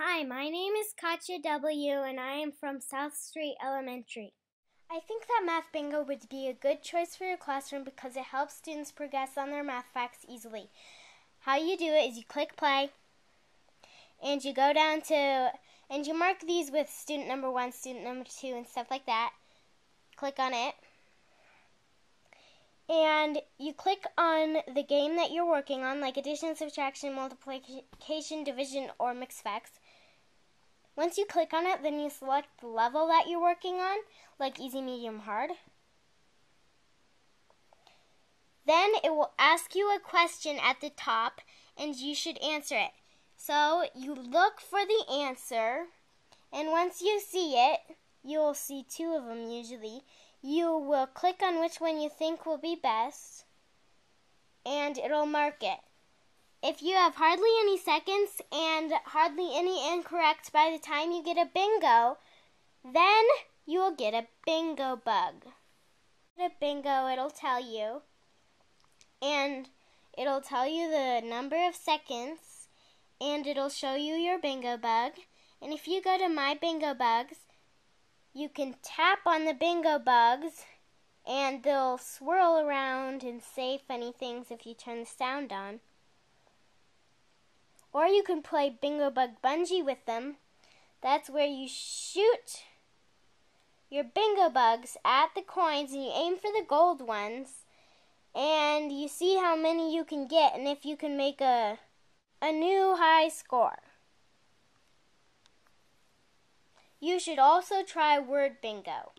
Hi, my name is Katya W. and I am from South Street Elementary. I think that Math Bingo would be a good choice for your classroom because it helps students progress on their math facts easily. How you do it is you click play and you go down to, and you mark these with student number 1, student number 2, and stuff like that. Click on it. And you click on the game that you're working on, like addition, subtraction, multiplication, division, or mixed facts. Once you click on it, then you select the level that you're working on, like easy, medium, hard. Then it will ask you a question at the top, and you should answer it. So you look for the answer, and once you see it, you'll see 2 of them usually. You will click on which one you think will be best, and it'll mark it. If you have hardly any seconds and hardly any incorrect by the time you get a bingo, then you will get a bingo bug. At a bingo, it'll tell you, and it'll tell you the number of seconds, and it'll show you your bingo bug. And if you go to My Bingo Bugs, you can tap on the bingo bugs, and they'll swirl around and say funny things if you turn the sound on. Or you can play Bingo Bug Bungee with them. That's where you shoot your bingo bugs at the coins and you aim for the gold ones. And you see how many you can get and if you can make a new high score. You should also try Word Bingo.